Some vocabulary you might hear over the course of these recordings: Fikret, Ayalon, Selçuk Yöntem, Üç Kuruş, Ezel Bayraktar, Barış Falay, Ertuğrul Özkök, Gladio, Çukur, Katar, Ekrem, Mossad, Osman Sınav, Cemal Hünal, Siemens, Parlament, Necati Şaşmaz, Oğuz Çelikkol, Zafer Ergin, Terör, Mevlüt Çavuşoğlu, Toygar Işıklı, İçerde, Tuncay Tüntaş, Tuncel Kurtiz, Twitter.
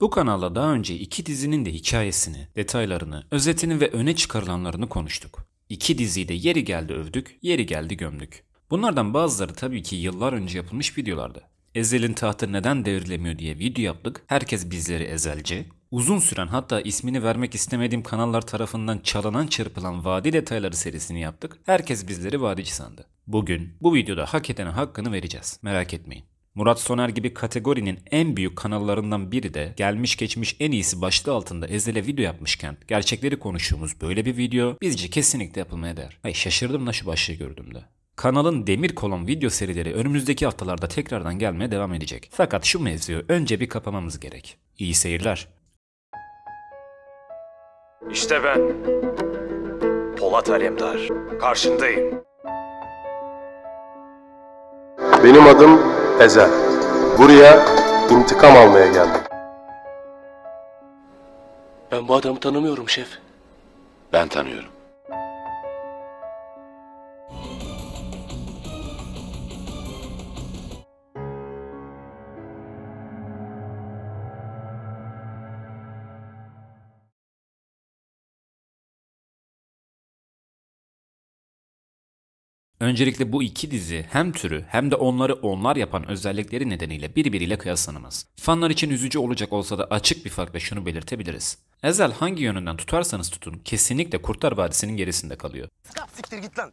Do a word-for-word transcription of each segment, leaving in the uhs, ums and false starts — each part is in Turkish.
Bu kanalda daha önce iki dizinin de hikayesini, detaylarını, özetini ve öne çıkarılanlarını konuştuk. İki diziyi de yeri geldi övdük, yeri geldi gömdük. Bunlardan bazıları tabii ki yıllar önce yapılmış videolardı. Ezel'in tahtı neden devrilemiyor diye video yaptık, herkes bizleri Ezelci. Uzun süren, hatta ismini vermek istemediğim kanallar tarafından çalınan çırpılan vadi detayları serisini yaptık, herkes bizleri vadici sandı. Bugün bu videoda hak edene hakkını vereceğiz, merak etmeyin. Murat Soner gibi kategorinin en büyük kanallarından biri de gelmiş geçmiş en iyisi başlığı altında Ezel'e video yapmışken gerçekleri konuştuğumuz böyle bir video bizce kesinlikle yapılmaya değer. Ay şaşırdım da şu başlığı gördüğümde. Kanalın demir kolon video serileri önümüzdeki haftalarda tekrardan gelmeye devam edecek. Fakat şu mevzuyu önce bir kapamamız gerek. İyi seyirler. İşte ben, Polat Alemdar. Karşındayım. Benim adım Ezel. Buraya intikam almaya geldim. Ben bu adamı tanımıyorum şef. Ben tanıyorum. Öncelikle bu iki dizi hem türü hem de onları onlar yapan özellikleri nedeniyle birbiriyle kıyaslanamaz. Fanlar için üzücü olacak olsa da açık bir farkla şunu belirtebiliriz. Ezel hangi yönünden tutarsanız tutun kesinlikle Kurtlar Vadisi'nin gerisinde kalıyor. Siktir git lan!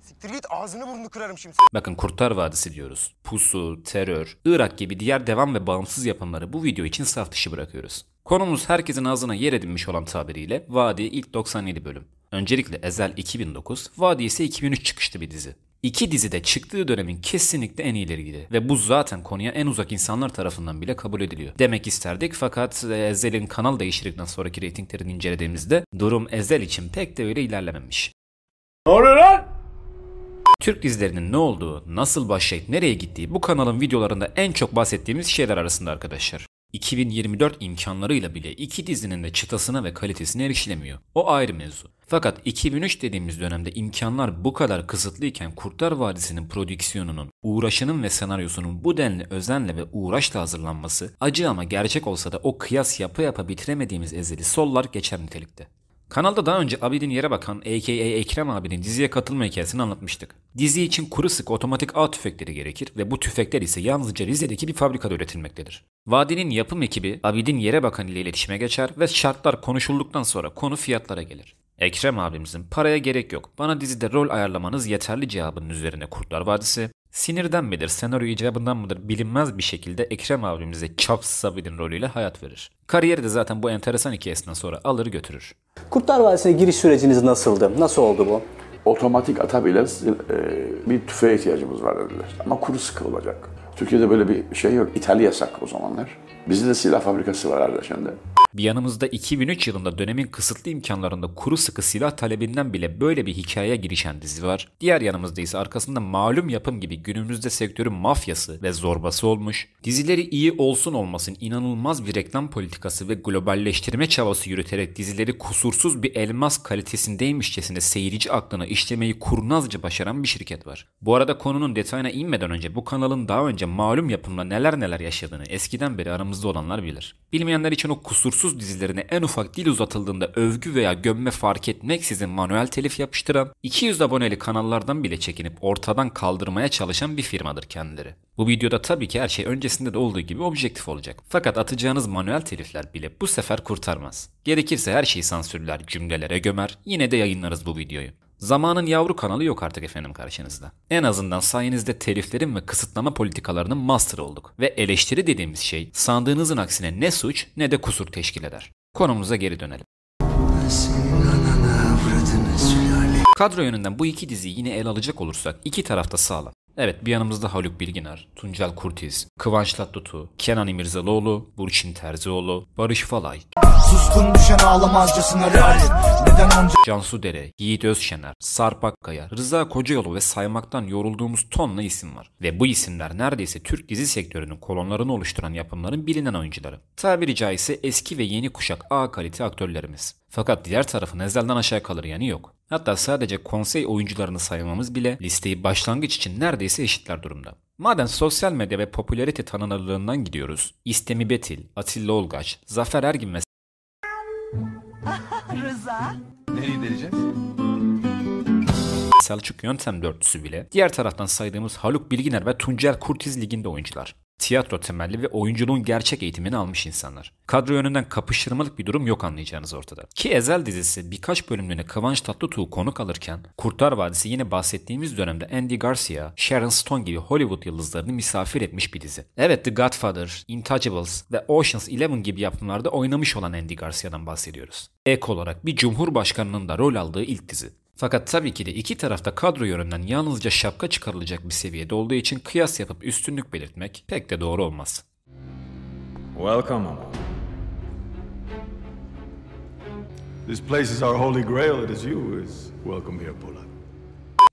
Siktir git, ağzını burnunu kırarım şimdi. Bakın Kurtlar Vadisi diyoruz. Pusu, Terör, Irak gibi diğer devam ve bağımsız yapımları bu video için saf dışı bırakıyoruz. Konumuz herkesin ağzına yer edinmiş olan tabiriyle Vadi ilk doksan yedi bölüm. Öncelikle Ezel iki bin dokuz, Vadi ise iki bin üç çıkışlı bir dizi. İki dizi de çıktığı dönemin kesinlikle en iyileriydi ve bu zaten konuya en uzak insanlar tarafından bile kabul ediliyor. Demek isterdik fakat Ezel'in kanal değiştirdikten sonraki reytinglerini incelediğimizde durum Ezel için pek de öyle ilerlememiş. Ne oluyor lan? Türk dizilerinin ne olduğu, nasıl başlayıp nereye gittiği bu kanalın videolarında en çok bahsettiğimiz şeyler arasında arkadaşlar. iki bin yirmi dört imkanlarıyla bile iki dizinin de çıtasına ve kalitesine erişilemiyor. O ayrı mevzu. Fakat iki bin üç dediğimiz dönemde imkanlar bu kadar kısıtlıyken Kurtlar Vadisi'nin prodüksiyonunun, uğraşının ve senaryosunun bu denli özenle ve uğraşla hazırlanması, acı ama gerçek olsa da o kıyas yapa yapa bitiremediğimiz Ezel'i sollar geçer nitelikte. Kanalda daha önce Abidin Yerebakan a k a. Ekrem abinin diziye katılma hikayesini anlatmıştık. Dizi için kuru sık otomatik ağ tüfekleri gerekir ve bu tüfekler ise yalnızca Rize'deki bir fabrikada üretilmektedir. Vadinin yapım ekibi Abidin Yerebakan ile iletişime geçer ve şartlar konuşulduktan sonra konu fiyatlara gelir. Ekrem abimizin paraya gerek yok, bana dizide rol ayarlamanız yeterli cevabının üzerine Kurtlar Vadisi, sinirden midir, senaryo icabından mıdır bilinmez bir şekilde Ekrem abimize çapsız Abidin rolüyle hayat verir. Kariyeri de zaten bu enteresan hikayesinden sonra alır götürür. Kurtlar Vadisi'ne giriş süreciniz nasıldı? Nasıl oldu bu? Otomatik atabilen bir tüfeğe ihtiyacımız var dediler. Ama kuru sıkı olacak. Türkiye'de böyle bir şey yok. İtalya yasak o zamanlar. Bizde de silah fabrikası var arkadaşlar. Bir yanımızda iki bin üç yılında dönemin kısıtlı imkanlarında kuru sıkı silah talebinden bile böyle bir hikayeye girişen dizi var. Diğer yanımızda ise arkasında malum yapım gibi günümüzde sektörün mafyası ve zorbası olmuş, dizileri iyi olsun olmasın inanılmaz bir reklam politikası ve globalleştirme çabası yürüterek dizileri kusursuz bir elmas kalitesindeymişçesine seyirci aklına işlemeyi kurnazca başaran bir şirket var. Bu arada konunun detayına inmeden önce bu kanalın daha önce malum yapımla neler neler yaşadığını eskiden beri aramızda olanlar bilir. Bilmeyenler için o kusursuz dizilerine en ufak dil uzatıldığında övgü veya gömme fark etmeksizin manuel telif yapıştıran, iki yüz aboneli kanallardan bile çekinip ortadan kaldırmaya çalışan bir firmadır kendileri. Bu videoda tabii ki her şey öncesinde de olduğu gibi objektif olacak. Fakat atacağınız manuel telifler bile bu sefer kurtarmaz. Gerekirse her şeyi sansürler, cümlelere gömer, yine de yayınlarız bu videoyu. Zamanın yavru kanalı yok artık efendim karşınızda. En azından sayenizde teliflerin ve kısıtlama politikalarının master olduk. Ve eleştiri dediğimiz şey sandığınızın aksine ne suç ne de kusur teşkil eder. Konumuza geri dönelim. Kadro yönünden bu iki diziyi yine ele alacak olursak iki tarafta sağlam. Evet, bir yanımızda Haluk Bilginer, Tuncel Kurtiz, Kıvanç Tatlıtuğ, Kenan İmirzalıoğlu, Burçin Terzioğlu, Barış Falay, suskun düşen ağlamazcasına realit, neden onca... Cansu Dere, Yiğit Özşener, Sarp Akkaya, Rıza Kocayolu ve saymaktan yorulduğumuz tonla isim var. Ve bu isimler neredeyse Türk dizi sektörünün kolonlarını oluşturan yapımların bilinen oyuncuları. Tabiri caizse eski ve yeni kuşak A kalite aktörlerimiz. Fakat diğer tarafın Ezel'den aşağı kalır yani yok. Hatta sadece konsey oyuncularını saymamız bile listeyi başlangıç için neredeyse eşitler durumda. Madem sosyal medya ve popülarite tanınırlığından gidiyoruz, İstemi Betil, Atilla Olgaç, Zafer Ergin ve Rıza. Nereye gideceğiz? Selçuk Yöntem dörtlüsü bile, diğer taraftan saydığımız Haluk Bilginer ve Tuncel Kurtiz liginde oyuncular. Tiyatro temelli ve oyunculuğun gerçek eğitimini almış insanlar. Kadro yönünden kapıştırmalık bir durum yok, anlayacağınız ortada. Ki Ezel dizisi birkaç bölümlüğüne Kıvanç Tatlıtuğ konuk alırken, Kurtlar Vadisi yine bahsettiğimiz dönemde Andy Garcia, Sharon Stone gibi Hollywood yıldızlarını misafir etmiş bir dizi. Evet, The Godfather, Intouchables ve Ocean's Eleven gibi yapımlarda oynamış olan Andy Garcia'dan bahsediyoruz. Ek olarak bir cumhurbaşkanının da rol aldığı ilk dizi. Fakat tabii ki de iki tarafta kadro yönünden yalnızca şapka çıkarılacak bir seviyede olduğu için kıyas yapıp üstünlük belirtmek pek de doğru olmaz. Welcome. This place is our holy grail. It is you is welcome here, Polat.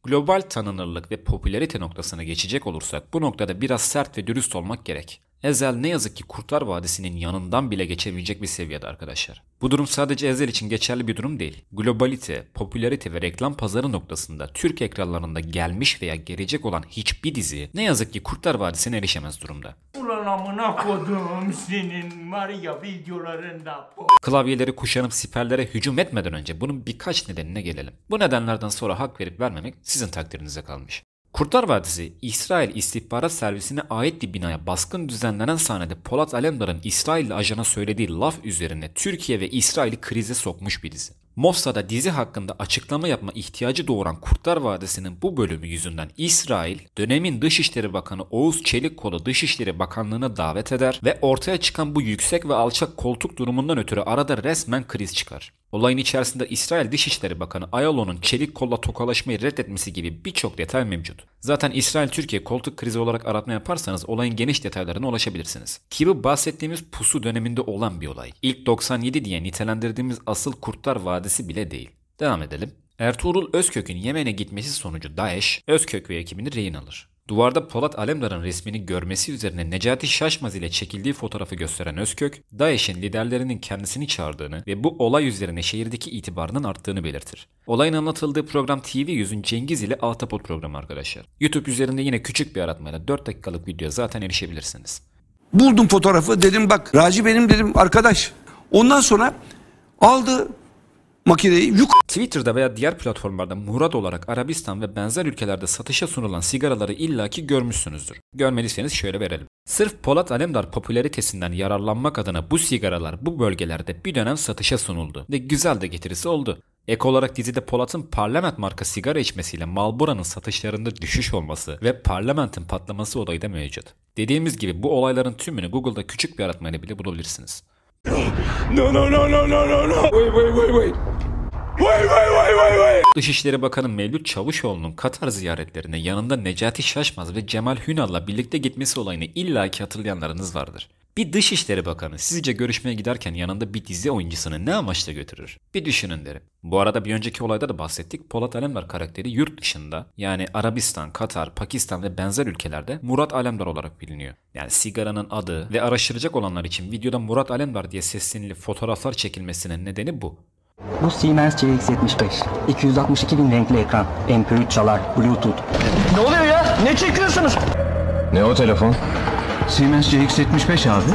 Global tanınırlık ve popülarite noktasına geçecek olursak bu noktada biraz sert ve dürüst olmak gerek. Ezel ne yazık ki Kurtlar Vadisi'nin yanından bile geçemeyecek bir seviyede arkadaşlar. Bu durum sadece Ezel için geçerli bir durum değil. Globalite, popülarite ve reklam pazarı noktasında Türk ekranlarında gelmiş veya gelecek olan hiçbir dizi ne yazık ki Kurtlar Vadisi'ne erişemez durumda. Ulan amına kodum senin var ya videolarında. Klavyeleri kuşanıp siperlere hücum etmeden önce bunun birkaç nedenine gelelim. Bu nedenlerden sonra hak verip vermemek sizin takdirinize kalmış. Kurtlar Vadisi, İsrail İstihbarat Servisi'ne ait bir binaya baskın düzenlenen sahnede Polat Alemdar'ın İsrailli ajana söylediği laf üzerine Türkiye ve İsrail'i krize sokmuş bir dizi. Mossad'a dizi hakkında açıklama yapma ihtiyacı doğuran Kurtlar Vadisi'nin bu bölümü yüzünden İsrail, dönemin Dışişleri Bakanı Oğuz Çelikkolu Dışişleri Bakanlığı'na davet eder ve ortaya çıkan bu yüksek ve alçak koltuk durumundan ötürü arada resmen kriz çıkar. Olayın içerisinde İsrail Dışişleri Bakanı Ayalon'un Çelikkol'la tokalaşmayı reddetmesi gibi birçok detay mevcut. Zaten İsrail-Türkiye koltuk krizi olarak aratma yaparsanız olayın geniş detaylarına ulaşabilirsiniz. Ki bu bahsettiğimiz Pusu döneminde olan bir olay. İlk doksan yedi diye nitelendirdiğimiz asıl Kurtlar Vadisi bile değil. Devam edelim. Ertuğrul Özkök'ün Yemen'e gitmesi sonucu DAEŞ, Özkök ve ekibini rehin alır. Duvarda Polat Alemdar'ın resmini görmesi üzerine Necati Şaşmaz ile çekildiği fotoğrafı gösteren Özkök, DAEŞ'in liderlerinin kendisini çağırdığını ve bu olay üzerine şehirdeki itibarının arttığını belirtir. Olayın anlatıldığı program T V yüz'ün Cengiz ile Altapot programı arkadaşlar. YouTube üzerinde yine küçük bir aratmayla dört dakikalık videoya zaten erişebilirsiniz. Buldum fotoğrafı, dedim bak Raci benim, dedim arkadaş. Ondan sonra aldı makineyi yuk. Twitter'da veya diğer platformlarda murat olarak Arabistan ve benzer ülkelerde satışa sunulan sigaraları illaki görmüşsünüzdür. Görmediyseniz şöyle verelim. Sırf Polat Alemdar popülaritesinden yararlanmak adına bu sigaralar bu bölgelerde bir dönem satışa sunuldu ve güzel de getirisi oldu. Ek olarak dizide Polat'ın Parlament marka sigara içmesiyle Marlboro'nun satışlarında düşüş olması ve Parlament'in patlaması olayı da mevcut. Dediğimiz gibi bu olayların tümünü Google'da küçük bir aratmayla bile bulabilirsiniz. No no no no no no no. Wait wait wait wait. Wait wait wait wait wait. Dışişleri Bakanı Mevlüt Çavuşoğlu'nun Katar ziyaretlerine yanında Necati Şaşmaz ve Cemal Hünal'la birlikte gitmesi olayını illaki hatırlayanlarınız vardır. Bir Dışişleri Bakanı sizce görüşmeye giderken yanında bir dizi oyuncusunu ne amaçla götürür? Bir düşünün derim. Bu arada bir önceki olayda da bahsettik. Polat Alemdar karakteri yurt dışında, yani Arabistan, Katar, Pakistan ve benzer ülkelerde Murat Alemdar olarak biliniyor. Yani sigaranın adı ve araştıracak olanlar için videoda Murat Alemdar diye seslenili fotoğraflar çekilmesinin nedeni bu. Bu Siemens C X yetmiş beş, iki yüz altmış iki bin renkli ekran, M P üç çalar, Bluetooth. Ne oluyor ya? Ne çekiyorsunuz? Ne o telefon? Siemens C X yetmiş beş abi.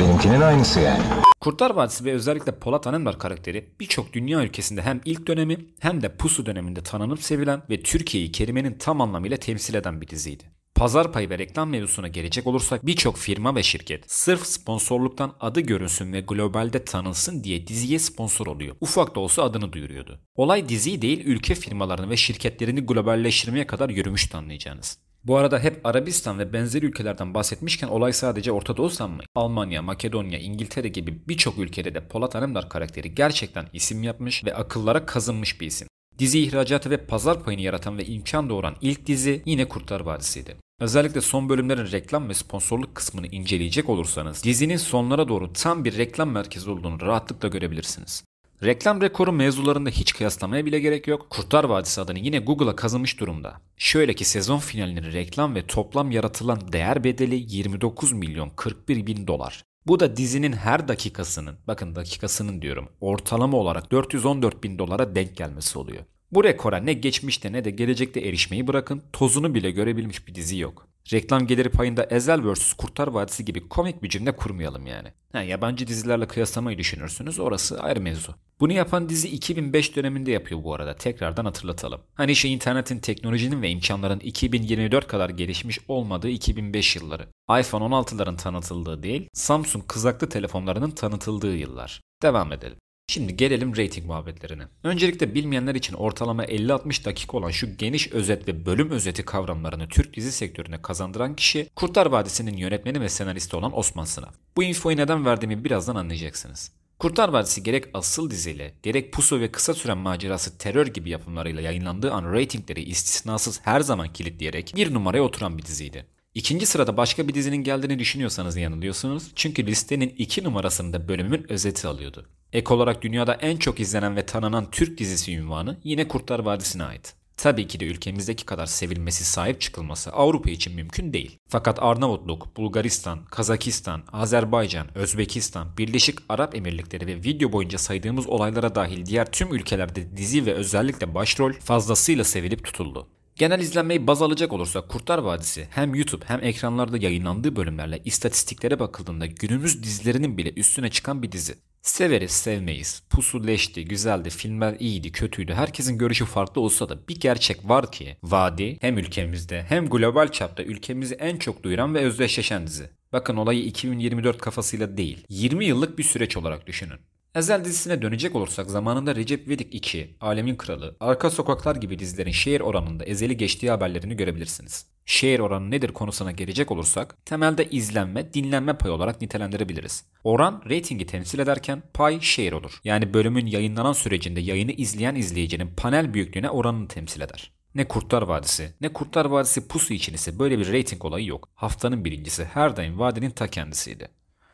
Benimkinin aynısı yani. Kurtlar Vadisi ve özellikle Polat Alemdar karakteri birçok dünya ülkesinde hem ilk dönemi hem de Pusu döneminde tanınıp sevilen ve Türkiye'yi kelimenin tam anlamıyla temsil eden bir diziydi. Pazar payı ve reklam mevzusuna gelecek olursak birçok firma ve şirket sırf sponsorluktan adı görünsün ve globalde tanınsın diye diziye sponsor oluyor. Ufak da olsa adını duyuruyordu. Olay diziyi değil ülke firmalarını ve şirketlerini globalleştirmeye kadar yürümüştü, anlayacağınız. Bu arada hep Arabistan ve benzeri ülkelerden bahsetmişken olay sadece Orta Doğu sanmayın. Almanya, Makedonya, İngiltere gibi birçok ülkede de Polat Alemdar karakteri gerçekten isim yapmış ve akıllara kazınmış bir isim. Dizi ihracatı ve pazar payını yaratan ve imkan doğuran ilk dizi yine Kurtlar Vadisi'ydi. Özellikle son bölümlerin reklam ve sponsorluk kısmını inceleyecek olursanız dizinin sonlara doğru tam bir reklam merkezi olduğunu rahatlıkla görebilirsiniz. Reklam rekoru mevzularında hiç kıyaslamaya bile gerek yok. Kurtlar Vadisi adını yine Google'a kazımış durumda. Şöyle ki sezon finalinin reklam ve toplam yaratılan değer bedeli yirmi dokuz milyon kırk bir bin dolar. Bu da dizinin her dakikasının, bakın dakikasının diyorum, ortalama olarak dört yüz on dört bin dolara denk gelmesi oluyor. Bu rekora ne geçmişte ne de gelecekte erişmeyi bırakın, tozunu bile görebilmiş bir dizi yok. Reklam geliri payında Ezel versus. Kurtlar Vadisi gibi komik bir cümle kurmayalım yani. Ha, yabancı dizilerle kıyaslamayı düşünürsünüz, orası ayrı mevzu. Bunu yapan dizi iki bin beş döneminde yapıyor bu arada, tekrardan hatırlatalım. Hani şey, internetin, teknolojinin ve imkanların iki bin yirmi dört kadar gelişmiş olmadığı iki bin beş yılları. iPhone on altıların tanıtıldığı değil, Samsung kızaklı telefonlarının tanıtıldığı yıllar. Devam edelim. Şimdi gelelim reyting muhabbetlerine. Öncelikle bilmeyenler için ortalama elli altmış dakika olan şu geniş özet ve bölüm özeti kavramlarını Türk dizi sektörüne kazandıran kişi Kurtlar Vadisi'nin yönetmeni ve senaristi olan Osman Sınav. Bu infoyu neden verdiğimi birazdan anlayacaksınız. Kurtlar Vadisi gerek asıl diziyle, gerek Pusu ve kısa süren macerası Terör gibi yapımlarıyla yayınlandığı an reytingleri istisnasız her zaman kilitleyerek bir numaraya oturan bir diziydi. İkinci sırada başka bir dizinin geldiğini düşünüyorsanız yanılıyorsunuz. Çünkü listenin iki numarasında bölümün özeti alıyordu. Ek olarak dünyada en çok izlenen ve tanınan Türk dizisi unvanı yine Kurtlar Vadisi'ne ait. Tabii ki de ülkemizdeki kadar sevilmesi, sahip çıkılması Avrupa için mümkün değil. Fakat Arnavutluk, Bulgaristan, Kazakistan, Azerbaycan, Özbekistan, Birleşik Arap Emirlikleri ve video boyunca saydığımız olaylara dahil diğer tüm ülkelerde dizi ve özellikle başrol fazlasıyla sevilip tutuldu. Genel izlenmeyi baz alacak olursak Kurtlar Vadisi hem YouTube hem ekranlarda yayınlandığı bölümlerle istatistiklere bakıldığında günümüz dizilerinin bile üstüne çıkan bir dizi. Severiz sevmeyiz, Pusu leşti, güzeldi, filmler iyiydi, kötüydü, herkesin görüşü farklı olsa da bir gerçek var ki Vadi hem ülkemizde hem global çapta ülkemizi en çok duyuran ve özdeşleşen dizi. Bakın olayı iki bin yirmi dört kafasıyla değil, yirmi yıllık bir süreç olarak düşünün. Ezel dizisine dönecek olursak zamanında Recep İvedik iki, Alemin Kralı, Arka Sokaklar gibi dizilerin şehir oranında Ezel'i geçtiği haberlerini görebilirsiniz. Şehir oranı nedir konusuna gelecek olursak temelde izlenme, dinlenme payı olarak nitelendirebiliriz. Oran reytingi temsil ederken pay şehir olur. Yani bölümün yayınlanan sürecinde yayını izleyen izleyicinin panel büyüklüğüne oranını temsil eder. Ne Kurtlar Vadisi ne Kurtlar Vadisi Pusu için ise böyle bir reyting olayı yok. Haftanın birincisi her daim Vadinin ta kendisiydi.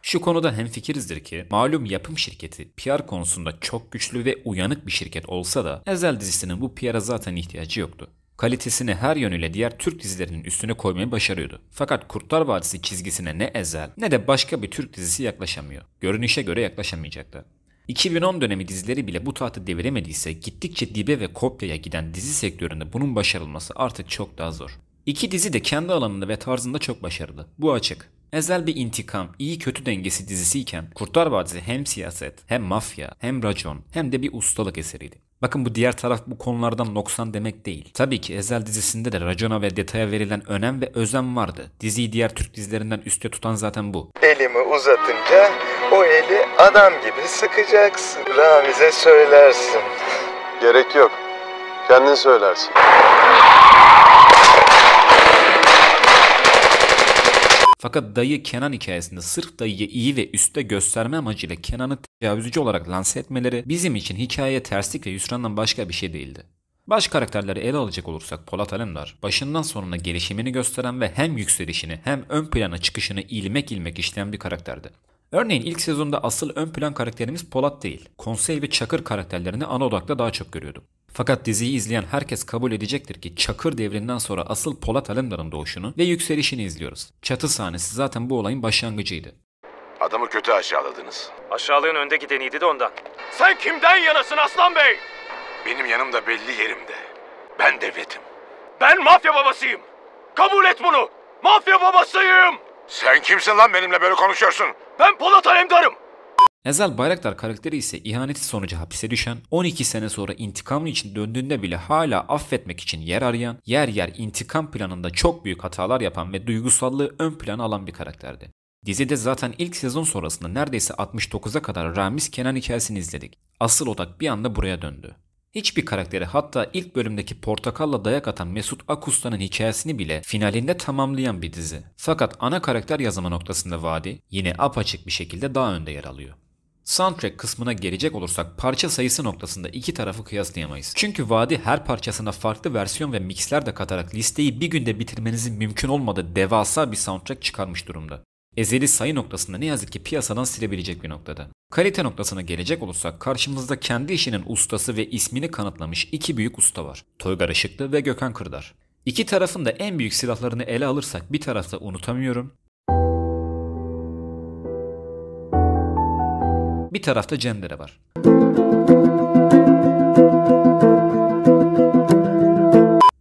Şu konuda hemfikirizdir ki malum yapım şirketi P R konusunda çok güçlü ve uyanık bir şirket olsa da Ezel dizisinin bu P R'a zaten ihtiyacı yoktu. Kalitesini her yönüyle diğer Türk dizilerinin üstüne koymayı başarıyordu. Fakat Kurtlar Vadisi çizgisine ne Ezel ne de başka bir Türk dizisi yaklaşamıyor. Görünüşe göre yaklaşamayacaktı. iki bin on dönemi dizileri bile bu tahtı deviremediyse gittikçe dibe ve kopyaya giden dizi sektöründe bunun başarılması artık çok daha zor. İki dizi de kendi alanında ve tarzında çok başarılı. Bu açık. Ezel bir intikam, iyi kötü dengesi dizisiyken Kurtlar Vadisi hem siyaset, hem mafya, hem racon, hem de bir ustalık eseriydi. Bakın bu diğer taraf bu konulardan noksan demek değil. Tabii ki Ezel dizisinde de racona ve detaya verilen önem ve özen vardı. Diziyi diğer Türk dizilerinden üste tutan zaten bu. Elimi uzatınca o eli adam gibi sıkacaksın. Ramiz'e söylersin. Gerek yok. Kendin söylersin. Fakat dayı Kenan hikayesinde sırf dayıyı iyi ve üstte gösterme amacıyla Kenan'ı tecavüzcü olarak lanse etmeleri bizim için hikayeye terslik ve hüsrandan başka bir şey değildi. Baş karakterleri ele alacak olursak Polat Alemdar başından sonuna gelişimini gösteren ve hem yükselişini hem ön plana çıkışını ilmek ilmek işleyen bir karakterdi. Örneğin ilk sezonda asıl ön plan karakterimiz Polat değil, Konsey ve Çakır karakterlerini ana odakta daha çok görüyorduk. Fakat diziyi izleyen herkes kabul edecektir ki Çakır devrinden sonra asıl Polat Alemdar'ın doğuşunu ve yükselişini izliyoruz. Çatı sahnesi zaten bu olayın başlangıcıydı. Adamı kötü aşağıladınız. Aşağılığın önde gideniydi de ondan. Sen kimden yanasın Aslan Bey? Benim yanımda belli yerimde. Ben devletim. Ben mafya babasıyım. Kabul et bunu. Mafya babasıyım. Sen kimsin lan benimle böyle konuşuyorsun? Ben Polat Alemdar'ım. Ezel Bayraktar karakteri ise ihaneti sonucu hapise düşen, on iki sene sonra intikamı için döndüğünde bile hala affetmek için yer arayan, yer yer intikam planında çok büyük hatalar yapan ve duygusallığı ön plana alan bir karakterdi. Dizide zaten ilk sezon sonrasında neredeyse altmış dokuza kadar Ramiz Kenan hikayesini izledik. Asıl odak bir anda buraya döndü. Hiçbir karakteri, hatta ilk bölümdeki portakalla dayak atan Mesut Akusta'nın hikayesini bile finalinde tamamlayan bir dizi. Fakat ana karakter yazımı noktasında Vadi yine apaçık bir şekilde daha önde yer alıyor. Soundtrack kısmına gelecek olursak parça sayısı noktasında iki tarafı kıyaslayamayız. Çünkü Vadi her parçasına farklı versiyon ve mixler de katarak listeyi bir günde bitirmenizin mümkün olmadığı devasa bir soundtrack çıkarmış durumda. Ezel'i sayı noktasında ne yazık ki piyasadan silebilecek bir noktada. Kalite noktasına gelecek olursak karşımızda kendi işinin ustası ve ismini kanıtlamış iki büyük usta var. Toygar Işıklı ve Gökhan Kırdar. İki tarafın da en büyük silahlarını ele alırsak bir tarafta Unutamıyorum, bir tarafta Cendere var.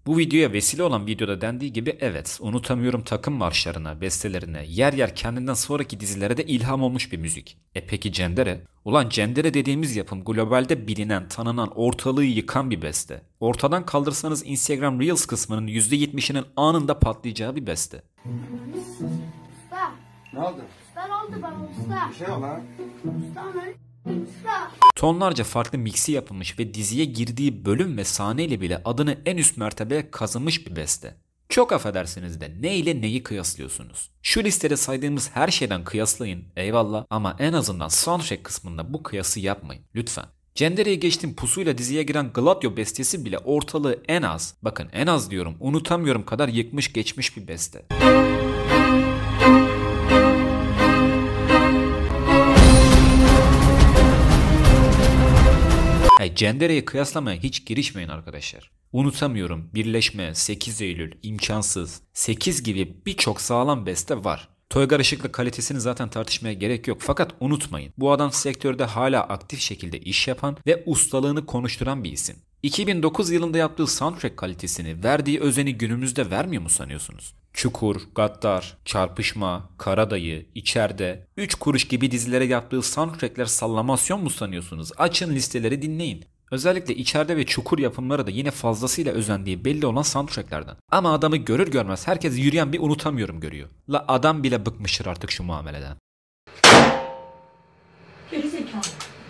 Bu Bu videoya vesile olan videoda dendiği gibi evet, unutamıyorum takım marşlarına, bestelerine, yer yer kendinden sonraki dizilere de ilham olmuş bir müzik. E peki Cendere? Ulan Cendere dediğimiz yapım globalde bilinen, tanınan, ortalığı yıkan bir beste. Ortadan kaldırsanız Instagram Reels kısmının yüzde yetmişinin anında patlayacağı bir beste. Usta! Ne oldu? Usta ne oldu bana usta? Bir şey yok lan. Usta ne? Tonlarca farklı miksi yapılmış ve diziye girdiği bölüm ve sahneyle bile adını en üst mertebeye kazımış bir beste. Çok affedersiniz de ne ile neyi kıyaslıyorsunuz? Şu listede saydığımız her şeyden kıyaslayın eyvallah, ama en azından soundtrack kısmında bu kıyası yapmayın lütfen. Cendere'ye geçtim, Pusu'yla diziye giren Gladio bestesi bile ortalığı en az, bakın en az diyorum, unutamıyorum kadar yıkmış geçmiş bir beste. Cendere'ye kıyaslamaya hiç girişmeyin arkadaşlar. Unutamıyorum, Birleşme, sekiz Eylül, İmkansız, sekiz gibi birçok sağlam beste var. Toygar Işıklı kalitesini zaten tartışmaya gerek yok, fakat unutmayın bu adam sektörde hala aktif şekilde iş yapan ve ustalığını konuşturan bir isim. iki bin dokuz yılında yaptığı soundtrack kalitesini, verdiği özeni günümüzde vermiyor mu sanıyorsunuz? Çukur, Gaddar, Çarpışma, Karadayı, İçerde, üç kuruş gibi dizilere yaptığı soundtrackler sallamasyon mu sanıyorsunuz? Açın listeleri dinleyin. Özellikle İçerde ve Çukur yapımları da yine fazlasıyla özendiği belli olan soundtracklerden. Ama adamı görür görmez herkes yürüyen bir unutamıyorum görüyor. La adam bile bıkmıştır artık şu muameleden. Gerizekalı.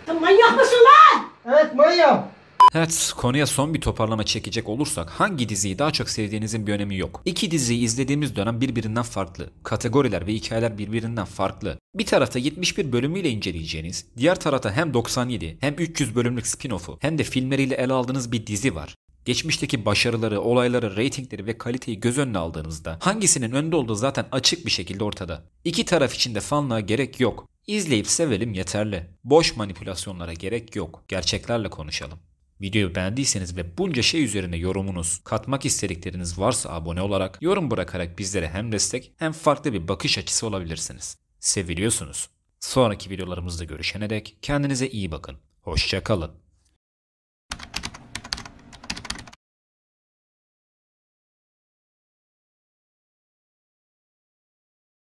Manyak mısın lan? Evet manyak. Evet, konuya son bir toparlama çekecek olursak hangi diziyi daha çok sevdiğinizin bir önemi yok. İki diziyi izlediğimiz dönem birbirinden farklı. Kategoriler ve hikayeler birbirinden farklı. Bir tarafta yetmiş bir bölümüyle inceleyeceğiniz, diğer tarafta hem doksan yedi hem üç yüz bölümlük spin-off'u hem de filmleriyle ele aldığınız bir dizi var. Geçmişteki başarıları, olayları, reytingleri ve kaliteyi göz önüne aldığınızda hangisinin önde olduğu zaten açık bir şekilde ortada. İki taraf için de fanlığa gerek yok. İzleyip sevelim yeterli. Boş manipülasyonlara gerek yok. Gerçeklerle konuşalım. Videoyu beğendiyseniz ve bunca şey üzerine yorumunuz, katmak istedikleriniz varsa abone olarak, yorum bırakarak bizlere hem destek hem farklı bir bakış açısı olabilirsiniz. Seviliyorsunuz. Sonraki videolarımızda görüşene dek kendinize iyi bakın. Hoşça kalın.